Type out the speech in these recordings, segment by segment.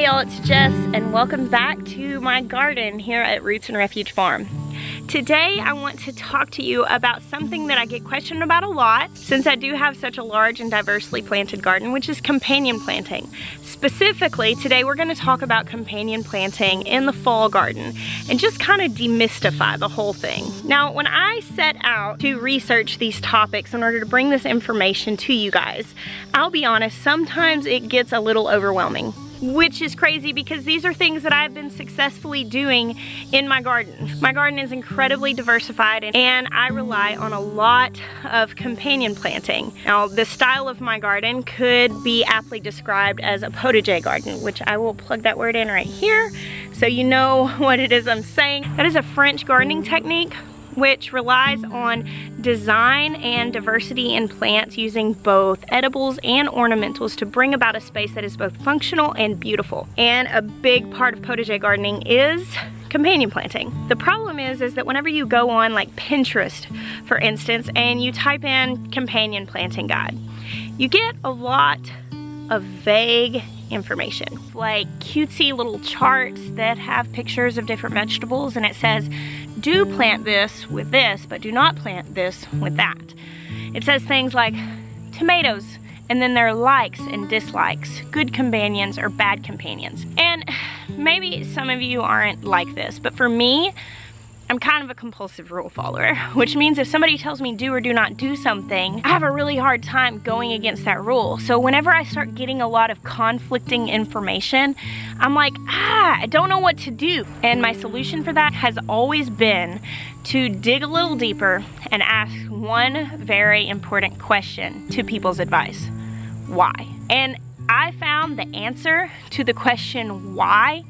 Hey y'all, it's Jess and welcome back to my garden here at Roots and Refuge Farm. Today I want to talk to you about something that I get questioned about a lot since I do have such a large and diversely planted garden, which is companion planting. Specifically, today we're going to talk about companion planting in the fall garden and just kind of demystify the whole thing. Now, when I set out to research these topics in order to bring this information to you guys, I'll be honest, sometimes it gets a little overwhelming. Which is crazy because these are things that I've been successfully doing in my garden. My garden is incredibly diversified and I rely on a lot of companion planting. Now, the style of my garden could be aptly described as a potager garden, which I will plug that word in right here so you know what it is I'm saying. That is a French gardening technique which relies on design and diversity in plants using both edibles and ornamentals to bring about a space that is both functional and beautiful. And a big part of potager gardening is companion planting. The problem is that whenever you go on like Pinterest, for instance, and you type in companion planting guide, you get a lot of vague information, like cutesy little charts that have pictures of different vegetables and it says, do plant this with this, but do not plant this with that. It says things like tomatoes, and then their likes and dislikes, good companions or bad companions. And maybe some of you aren't like this, but for me, I'm kind of a compulsive rule follower, which means if somebody tells me do or do not do something, I have a really hard time going against that rule. So whenever I start getting a lot of conflicting information, I'm like, I don't know what to do. And my solution for that has always been to dig a little deeper and ask one very important question to people's advice. Why? And I found the answer to the question why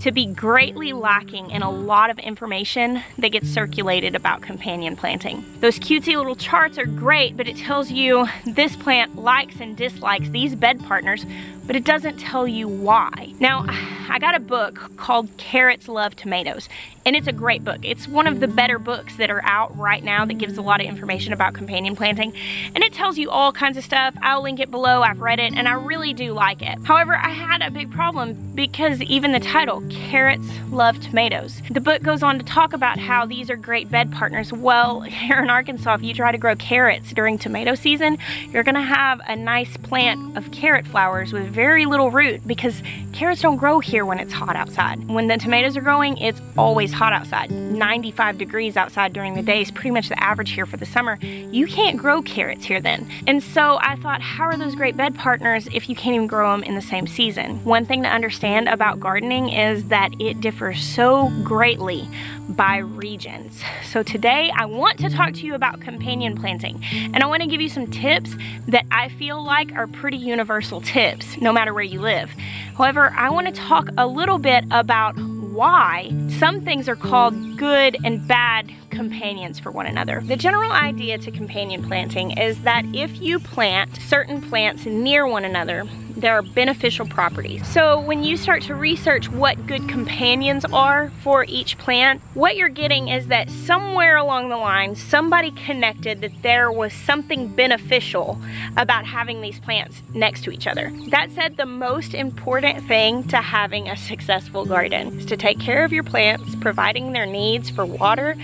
to be greatly lacking in a lot of information that gets circulated about companion planting. Those cutesy little charts are great, but it tells you this plant likes and dislikes these bed partners, but it doesn't tell you why. Now, I got a book called Carrots Love Tomatoes, and it's a great book. It's one of the better books that are out right now that gives a lot of information about companion planting, and it tells you all kinds of stuff. I'll link it below, I've read it, and I really do like it. However, I had a big problem because even the title, Carrots Love Tomatoes. The book goes on to talk about how these are great bed partners. Well, here in Arkansas, if you try to grow carrots during tomato season, you're gonna have a nice plant of carrot flowers with very little root because carrots don't grow here when it's hot outside. When the tomatoes are growing, it's always hot outside. 95 degrees outside during the day is pretty much the average here for the summer. You can't grow carrots here then. And so I thought, how are those great bed partners if you can't even grow them in the same season? One thing to understand about gardening is that it differs so greatly by regions. So today I want to talk to you about companion planting, and I want to give you some tips that I feel like are pretty universal tips no matter where you live. However, I want to talk a little bit about why some things are called good and bad companions for one another. The general idea to companion planting is that if you plant certain plants near one another, there are beneficial properties. So when you start to research what good companions are for each plant, what you're getting is that somewhere along the line, somebody connected that there was something beneficial about having these plants next to each other. That said, the most important thing to having a successful garden is to take care of your plants, providing their needs for water,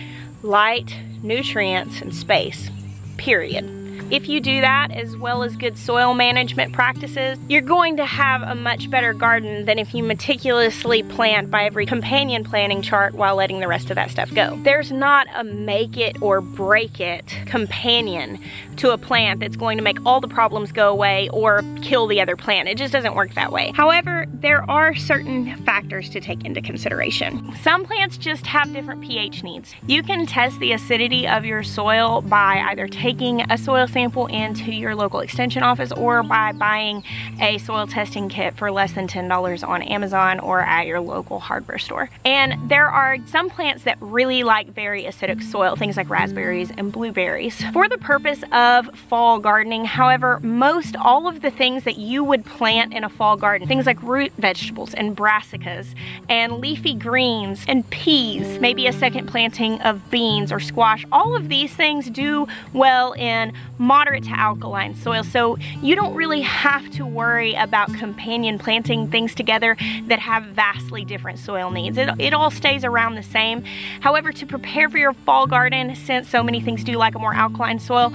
light, nutrients, and space, period. If you do that, as well as good soil management practices, you're going to have a much better garden than if you meticulously plant by every companion planting chart while letting the rest of that stuff go. There's not a make it or break it companion to a plant that's going to make all the problems go away or kill the other plant. It just doesn't work that way. However, there are certain factors to take into consideration. Some plants just have different pH needs. You can test the acidity of your soil by either taking a soil sample into your local extension office or by buying a soil testing kit for less than $10 on Amazon or at your local hardware store. And there are some plants that really like very acidic soil, things like raspberries and blueberries. For the purpose of fall gardening, however, most all of the things that you would plant in a fall garden, things like root vegetables and brassicas and leafy greens and peas, maybe a second planting of beans or squash, all of these things do well in moderate to alkaline soil, so you don't really have to worry about companion planting things together that have vastly different soil needs. It all stays around the same. However, to prepare for your fall garden, since so many things do like a more alkaline soil,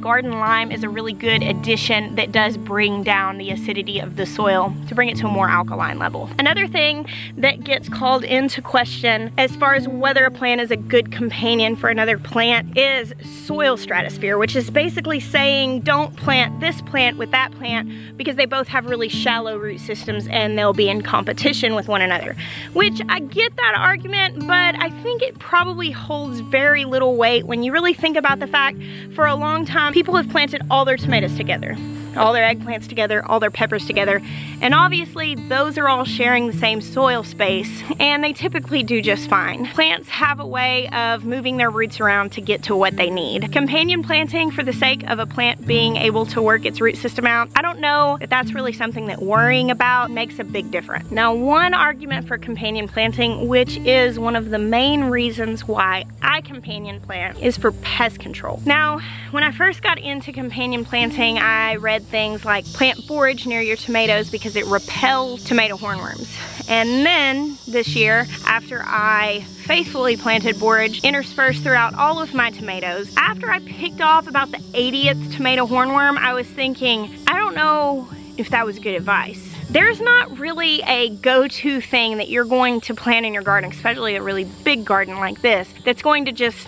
garden lime is a really good addition that does bring down the acidity of the soil to bring it to a more alkaline level. Another thing that gets called into question as far as whether a plant is a good companion for another plant is soil stratosphere, which is basically saying don't plant this plant with that plant because they both have really shallow root systems and they'll be in competition with one another. Which, I get that argument, but I think it probably holds very little weight when you really think about the fact for a long time people have planted all their tomatoes together, all their eggplants together, all their peppers together, and obviously those are all sharing the same soil space and they typically do just fine. Plants have a way of moving their roots around to get to what they need. Companion planting for the sake of a plant being able to work its root system out, I don't know if that's really something that worrying about makes a big difference. Now, one argument for companion planting, which is one of the main reasons why I companion plant, is for pest control. Now, when I first got into companion planting, I read things like plant forage near your tomatoes because it repels tomato hornworms. And then this year, after I faithfully planted borage interspersed throughout all of my tomatoes, after I picked off about the 80th tomato hornworm, I was thinking, I don't know if that was good advice. There's not really a go-to thing that you're going to plant in your garden, especially a really big garden like this, that's going to just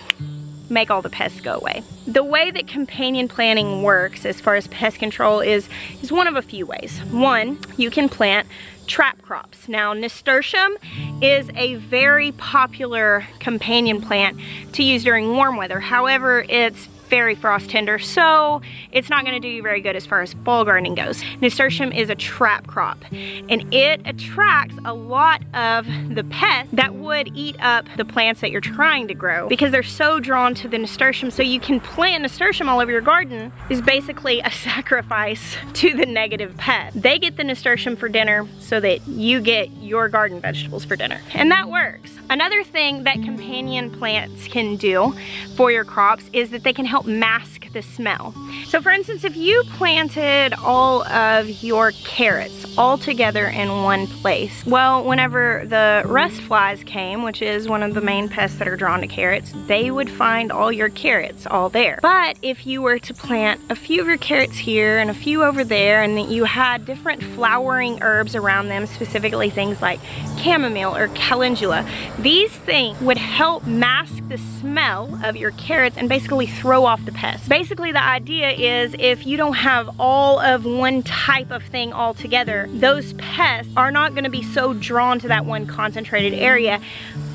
make all the pests go away. The way that companion planting works as far as pest control is one of a few ways. One, you can plant trap crops. Now, nasturtium is a very popular companion plant to use during warm weather. However, it's very frost tender, so it's not going to do you very good as far as fall gardening goes. Nasturtium is a trap crop and it attracts a lot of the pests that would eat up the plants that you're trying to grow because they're so drawn to the nasturtium. So you can plant nasturtium all over your garden is basically a sacrifice to the negative pest. They get the nasturtium for dinner so that you get your garden vegetables for dinner, and that works. Another thing that companion plants can do for your crops is that they can help mask the smell. So for instance, if you planted all of your carrots all together in one place, well, whenever the rust flies came, which is one of the main pests that are drawn to carrots, they would find all your carrots all there. But if you were to plant a few of your carrots here and a few over there, and that you had different flowering herbs around them, specifically things like chamomile or calendula, these things would help mask the smell of your carrots and basically throw off the pests. Basically, the idea is if you don't have all of one type of thing all together, those pests are not going to be so drawn to that one concentrated area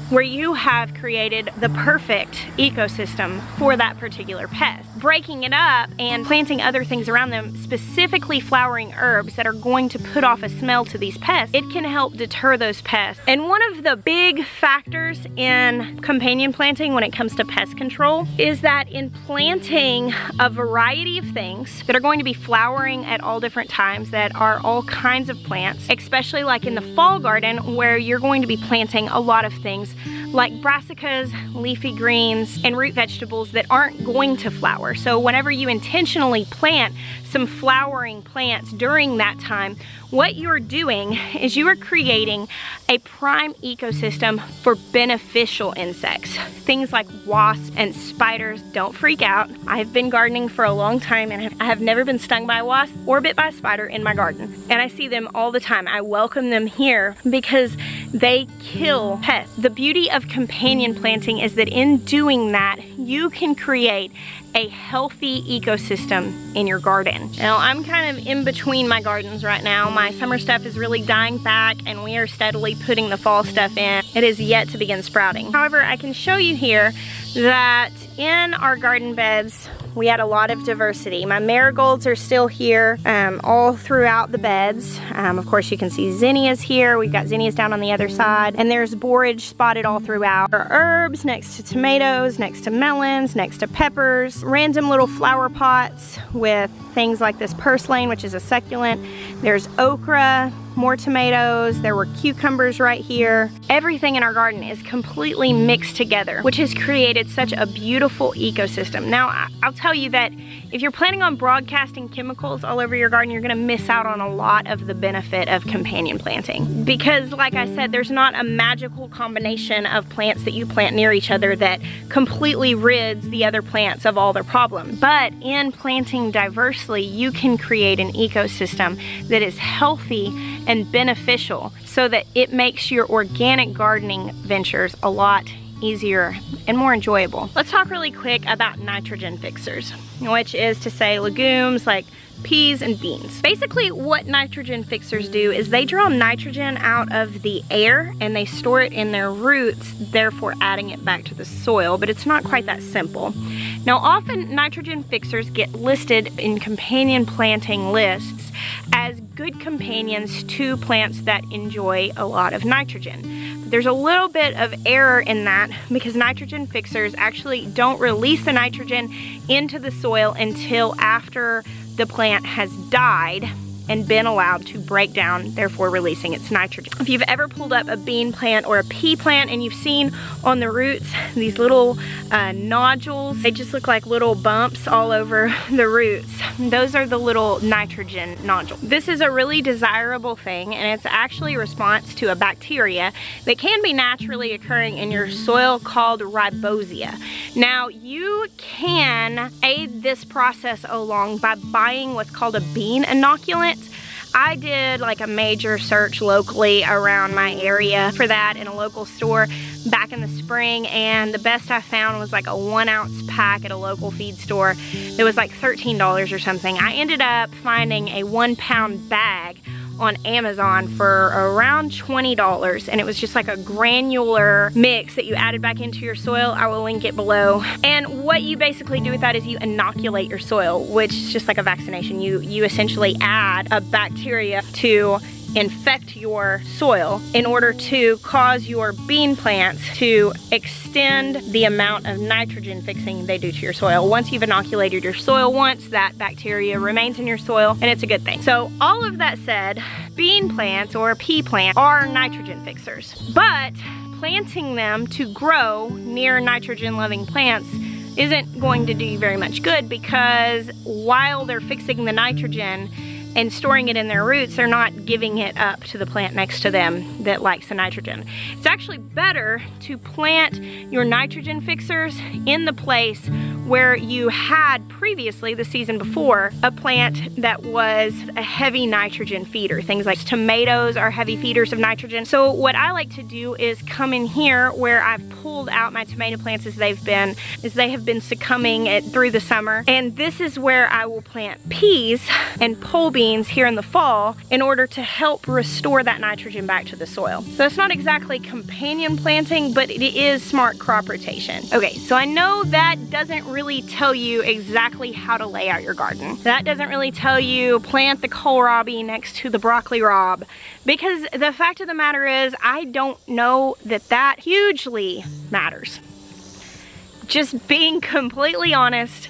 where you have created the perfect ecosystem for that particular pest. Breaking it up and planting other things around them, specifically flowering herbs that are going to put off a smell to these pests, it can help deter those pests. And one of the big factors in companion planting when it comes to pest control is that in planting a variety of things that are going to be flowering at all different times, that are all kinds of plants, especially like in the fall garden where you're going to be planting a lot of things like brassicas, leafy greens, and root vegetables that aren't going to flower. So whenever you intentionally plant some flowering plants during that time, what you're doing is you are creating a prime ecosystem for beneficial insects. Things like wasps and spiders. Don't freak out. I've been gardening for a long time and I have never been stung by a wasp or bit by a spider in my garden. And I see them all the time. I welcome them here because they kill pests. The beauty of companion planting is that in doing that, you can create a healthy ecosystem in your garden. Now, I'm kind of in between my gardens right now. My summer stuff is really dying back and we are steadily putting the fall stuff in. It is yet to begin sprouting. However, I can show you here that in our garden beds, we had a lot of diversity. My marigolds are still here all throughout the beds. Of course, you can see zinnias here. We've got zinnias down on the other side. And there's borage spotted all throughout. There are herbs next to tomatoes, next to melons, next to peppers. Random little flower pots with things like this purslane, which is a succulent. There's okra. more tomatoes, there were cucumbers right here. Everything in our garden is completely mixed together, which has created such a beautiful ecosystem. Now, I'll tell you that if you're planning on broadcasting chemicals all over your garden, you're gonna miss out on a lot of the benefit of companion planting. Because like I said, there's not a magical combination of plants that you plant near each other that completely rids the other plants of all their problems. But in planting diversely, you can create an ecosystem that is healthy and beneficial so that it makes your organic gardening ventures a lot easier and more enjoyable. Let's talk really quick about nitrogen fixers, which is to say legumes like peas and beans. Basically what nitrogen fixers do is they draw nitrogen out of the air and they store it in their roots, therefore adding it back to the soil, but it's not quite that simple. Now often nitrogen fixers get listed in companion planting lists as good companions to plants that enjoy a lot of nitrogen. But there's a little bit of error in that because nitrogen fixers actually don't release the nitrogen into the soil until after the plant has died and been allowed to break down, therefore releasing its nitrogen. If you've ever pulled up a bean plant or a pea plant and you've seen on the roots these little nodules, they just look like little bumps all over the roots. Those are the little nitrogen nodules. This is a really desirable thing and it's actually a response to a bacteria that can be naturally occurring in your soil called rhizobia. Now you can aid this process along by buying what's called a bean inoculant. I did like a major search locally around my area for that in a local store back in the spring, and the best I found was like a 1 ounce pack at a local feed store. It was like $13 or something. I ended up finding a 1 pound bag on Amazon for around $20, and it was just like a granular mix that you added back into your soil. I will link it below. And what you basically do with that is you inoculate your soil, which is just like a vaccination. You essentially add a bacteria to infect your soil in order to cause your bean plants to extend the amount of nitrogen fixing they do to your soil. Once you've inoculated your soil once, that bacteria remains in your soil and it's a good thing. So all of that said, bean plants or pea plants are nitrogen fixers, but planting them to grow near nitrogen loving plants isn't going to do you very much good, because while they're fixing the nitrogen and storing it in their roots, they're not giving it up to the plant next to them that likes the nitrogen. It's actually better to plant your nitrogen fixers in the place where you had previously, the season before, a plant that was a heavy nitrogen feeder. Things like tomatoes are heavy feeders of nitrogen. So what I like to do is come in here where I've pulled out my tomato plants as they have been succumbing through the summer. And this is where I will plant peas and pole beans here in the fall in order to help restore that nitrogen back to the soil. So it's not exactly companion planting, but it is smart crop rotation. Okay, so I know that doesn't really tell you exactly how to lay out your garden. That doesn't really tell you plant the kohlrabi next to the broccoli rabe, because the fact of the matter is I don't know that that hugely matters. Just being completely honest,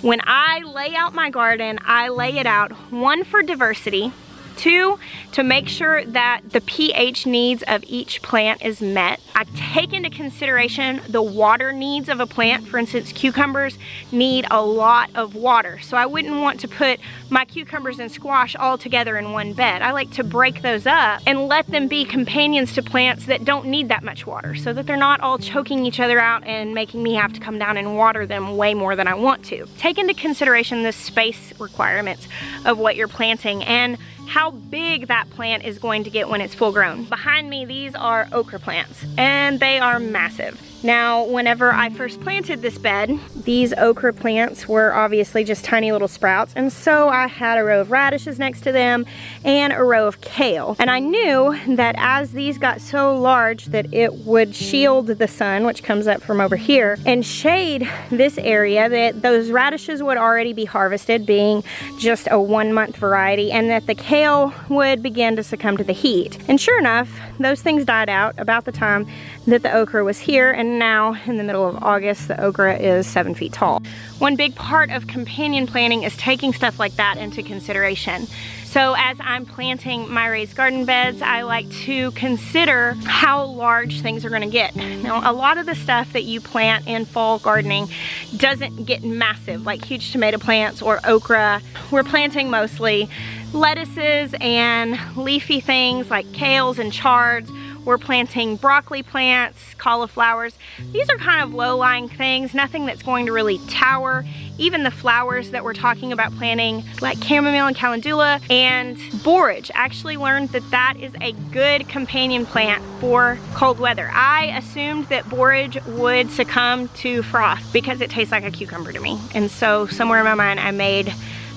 when I lay out my garden, I lay it out, one, for diversity, two, to make sure that the pH needs of each plant is met. I take into consideration the water needs of a plant. For instance, cucumbers need a lot of water. So I wouldn't want to put my cucumbers and squash all together in one bed. I like to break those up and let them be companions to plants that don't need that much water, so that they're not all choking each other out and making me have to come down and water them way more than I want to. Take into consideration the space requirements of what you're planting and how big that plant is going to get when it's full grown. Behind me, these are okra plants and they are massive. Now, whenever I first planted this bed, these okra plants were obviously just tiny little sprouts, and so I had a row of radishes next to them and a row of kale. And I knew that as these got so large that it would shield the sun, which comes up from over here, and shade this area, that those radishes would already be harvested, being just a 1 month variety, and that the kale would begin to succumb to the heat. And sure enough, those things died out about the time that the okra was here, and now in the middle of August, the okra is 7 feet tall. One big part of companion planting is taking stuff like that into consideration. So as I'm planting my raised garden beds, I like to consider how large things are gonna get. Now, a lot of the stuff that you plant in fall gardening doesn't get massive, like huge tomato plants or okra. We're planting mostly lettuces and leafy things like kales and chards. We're planting broccoli plants, cauliflowers. These are kind of low-lying things, nothing that's going to really tower. Even the flowers that we're talking about planting, like chamomile and calendula and borage. I actually learned that that is a good companion plant for cold weather. I assumed that borage would succumb to frost because it tastes like a cucumber to me. And so somewhere in my mind I made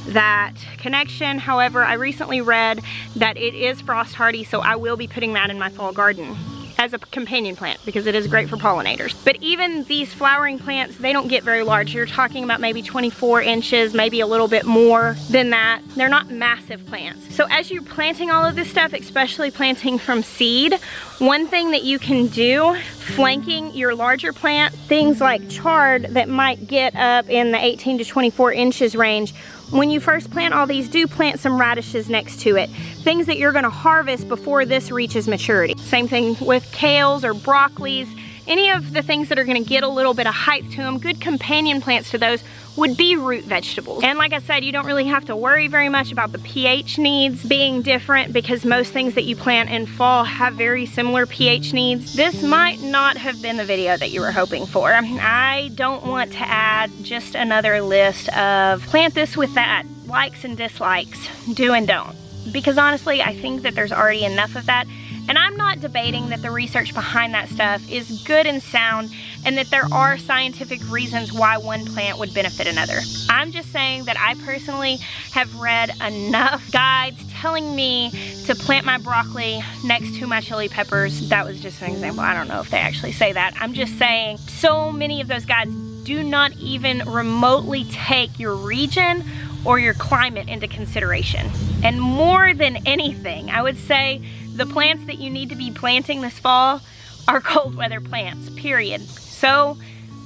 that connection. However, I recently read that it is frost hardy, so I will be putting that in my fall garden as a companion plant because it is great for pollinators. But even these flowering plants, they don't get very large. You're talking about maybe 24 inches, maybe a little bit more than that. They're not massive plants. So as you're planting all of this stuff, especially planting from seed, one thing that you can do, flanking your larger plant, things like chard that might get up in the 18 to 24 inches range. When you first plant all these, do plant some radishes next to it. Things that you're gonna harvest before this reaches maturity. Same thing with kales or broccolis. Any of the things that are gonna get a little bit of height to them, good companion plants to those would be root vegetables. And like I said, you don't really have to worry very much about the pH needs being different because most things that you plant in fall have very similar pH needs. This might not have been the video that you were hoping for. I don't want to add just another list of plant this with that, likes and dislikes, do and don't. Because honestly, I think that there's already enough of that. And I'm not debating that the research behind that stuff is good and sound and that there are scientific reasons why one plant would benefit another. I'm just saying that I personally have read enough guides telling me to plant my broccoli next to my chili peppers. That was just an example. I don't know if they actually say that. I'm just saying so many of those guides do not even remotely take your region or your climate into consideration. And more than anything, I would say the plants that you need to be planting this fall are cold weather plants, period. So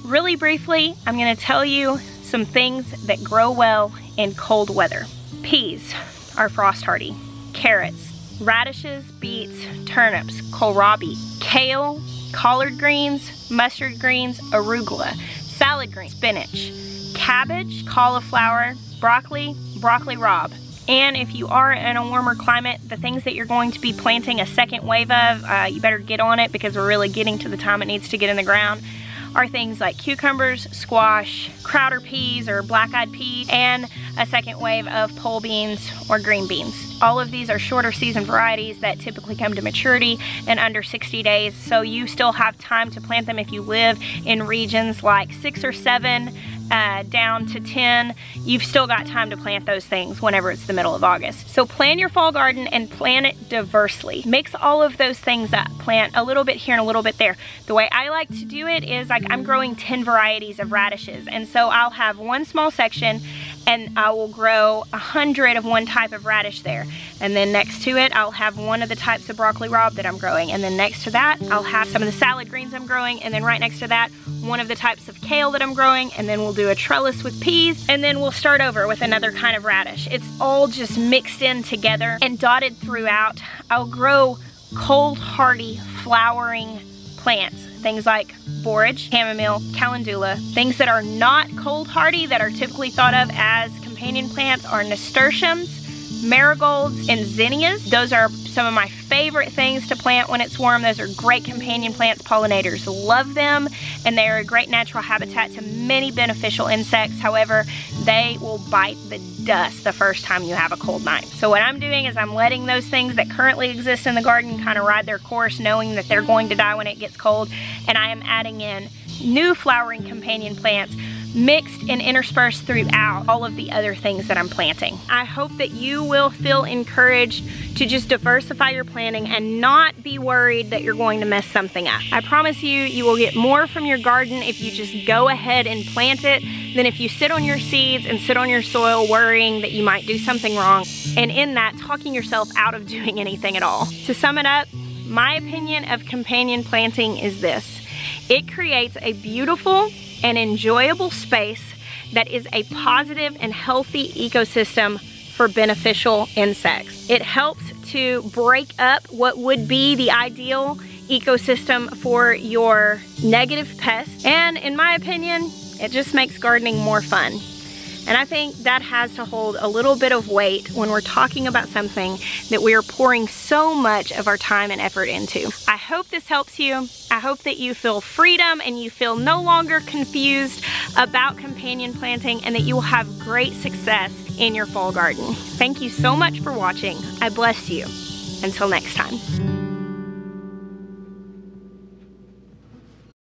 really briefly, I'm gonna tell you some things that grow well in cold weather. Peas are frost hardy, carrots, radishes, beets, turnips, kohlrabi, kale, collard greens, mustard greens, arugula, salad greens, spinach, cabbage, cauliflower, broccoli, broccoli rabe. And if you are in a warmer climate, the things that you're going to be planting a second wave of, you better get on it because we're really getting to the time it needs to get in the ground, are things like cucumbers, squash, crowder peas or black-eyed peas, and a second wave of pole beans or green beans. All of these are shorter season varieties that typically come to maturity in under 60 days, so you still have time to plant them if you live in regions like 6 or 7, down to 10, you've still got time to plant those things whenever it's the middle of August. So plan your fall garden and plan it diversely. Mix all of those things up. Plant a little bit here and a little bit there. The way I like to do it is like I'm growing 10 varieties of radishes, and so I'll have one small section and I will grow 100 of one type of radish there. And then next to it, I'll have one of the types of broccoli rabe that I'm growing. And then next to that, I'll have some of the salad greens I'm growing. And then right next to that, one of the types of kale that I'm growing. And then we'll do a trellis with peas. And then we'll start over with another kind of radish. It's all just mixed in together and dotted throughout. I'll grow cold hardy flowering plants. Things like borage, chamomile, calendula. Things that are not cold hardy that are typically thought of as companion plants are nasturtiums, marigolds, and zinnias. Those are some of my favorite things to plant when it's warm. Those are great companion plants. Pollinators love them, and they are a great natural habitat to many beneficial insects. However, they will bite the dust the first time you have a cold night. So what I'm doing is I'm letting those things that currently exist in the garden kind of ride their course, knowing that they're going to die when it gets cold, and I am adding in new flowering companion plants mixed and interspersed throughout all of the other things that I'm planting. I hope that you will feel encouraged to just diversify your planting and not be worried that you're going to mess something up. I promise you, you will get more from your garden if you just go ahead and plant it than if you sit on your seeds and sit on your soil worrying that you might do something wrong, and in that, talking yourself out of doing anything at all. To sum it up, my opinion of companion planting is this. It creates a beautiful and enjoyable space that is a positive and healthy ecosystem for beneficial insects. It helps to break up what would be the ideal ecosystem for your negative pests. And in my opinion, it just makes gardening more fun. And I think that has to hold a little bit of weight when we're talking about something that we are pouring so much of our time and effort into. I hope this helps you. I hope that you feel freedom and you feel no longer confused about companion planting, and that you will have great success in your fall garden. Thank you so much for watching. I bless you. Until next time.